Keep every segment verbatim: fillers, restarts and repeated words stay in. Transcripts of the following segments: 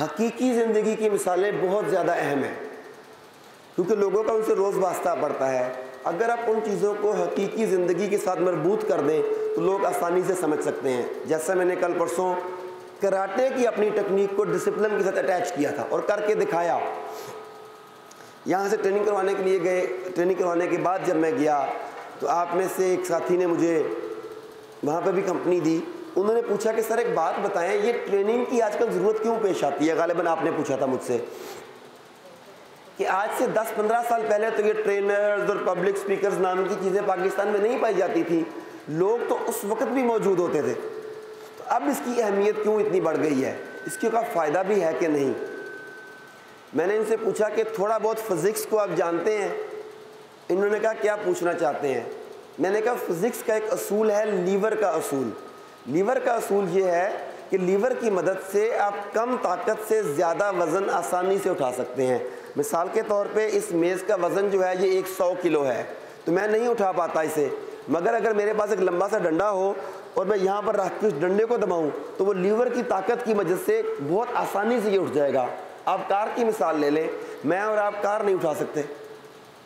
हकीकी ज़िंदगी की मिसालें बहुत ज़्यादा अहम हैं, क्योंकि लोगों का उनसे रोज़ वास्ता पड़ता है। अगर आप उन चीज़ों को हकीकी ज़िंदगी के साथ मरबूत कर दें तो लोग आसानी से समझ सकते हैं। जैसा मैंने कल परसों कराटे की अपनी टेक्निक को डिसिप्लिन के साथ अटैच किया था और करके दिखाया। यहाँ से ट्रेनिंग करवाने के लिए गए, ट्रेनिंग करवाने के बाद जब मैं गया तो आप में से एक साथी ने मुझे वहाँ पर भी कंपनी दी। उन्होंने पूछा कि सर एक बात बताएं, ये ट्रेनिंग की आजकल ज़रूरत क्यों पेश आती है? गालिबन आपने पूछा था मुझसे कि आज से दस पंद्रह साल पहले तो ये ट्रेनर्स और पब्लिक स्पीकर्स नाम की चीज़ें पाकिस्तान में नहीं पाई जाती थी, लोग तो उस वक्त भी मौजूद होते थे। तो अब इसकी अहमियत क्यों इतनी बढ़ गई है? इसके का फ़ायदा भी है कि नहीं? मैंने इनसे पूछा कि थोड़ा बहुत फिज़िक्स को आप जानते हैं? इन्होंने कहा क्या पूछना चाहते हैं? मैंने कहा फिज़िक्स का एक असूल है, लीवर का असूल। लीवर का असूल ये है कि लीवर की मदद से आप कम ताकत से ज़्यादा वज़न आसानी से उठा सकते हैं। मिसाल के तौर पे इस मेज़ का वज़न जो है ये एक सौ किलो है, तो मैं नहीं उठा पाता इसे, मगर अगर मेरे पास एक लंबा सा डंडा हो और मैं यहाँ पर रख के उस डंडे को दबाऊँ तो वो लीवर की ताकत की वजह से बहुत आसानी से ये उठ जाएगा। आप कार की मिसाल ले लें, मैं और आप कार नहीं उठा सकते,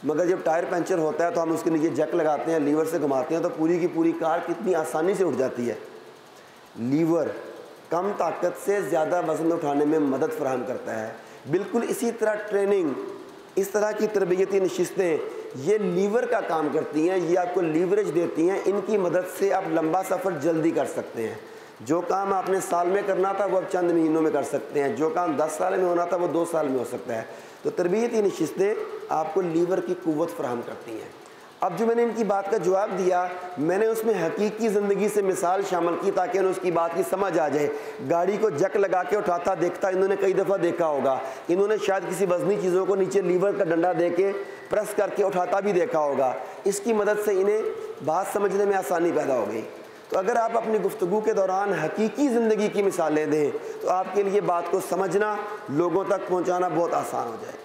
मगर जब टायर पंचर होता है तो हम उसके नीचे जक लगाते हैं, लीवर से घुमाते हैं तो पूरी की पूरी कार कितनी आसानी से उठ जाती है। लीवर कम ताकत से ज़्यादा वज़न उठाने में मदद फराहम करता है। बिल्कुल इसी तरह ट्रेनिंग, इस तरह की तरबियती नशिस्तें ये लीवर का काम करती हैं, ये आपको लीवरेज देती हैं। इनकी मदद से आप लंबा सफ़र जल्दी कर सकते हैं। जो काम आपने साल में करना था वो आप चंद महीनों में कर सकते हैं, जो काम दस साल में होना था वो दो साल में हो सकता है। तो तरबियती नशिस्तें आपको लीवर की क़ुव्वत फराहम करती हैं। अब जो मैंने इनकी बात का जवाब दिया, मैंने उसमें हकीकी ज़िंदगी से मिसाल शामिल की ताकि उन्हें उसकी बात की समझ आ जाए। गाड़ी को जक लगा के उठाता देखता इन्होंने कई दफ़ा देखा होगा, इन्होंने शायद किसी वज़नी चीज़ों को नीचे लीवर का डंडा दे के प्रेस करके उठाता भी देखा होगा। इसकी मदद से इन्हें बात समझने में आसानी पैदा हो गई। तो अगर आप अपनी गुफ्तगू के दौरान हकीकी ज़िंदगी की मिसालें दें तो आपके लिए बात को समझना, लोगों तक पहुँचाना बहुत आसान हो जाएगा।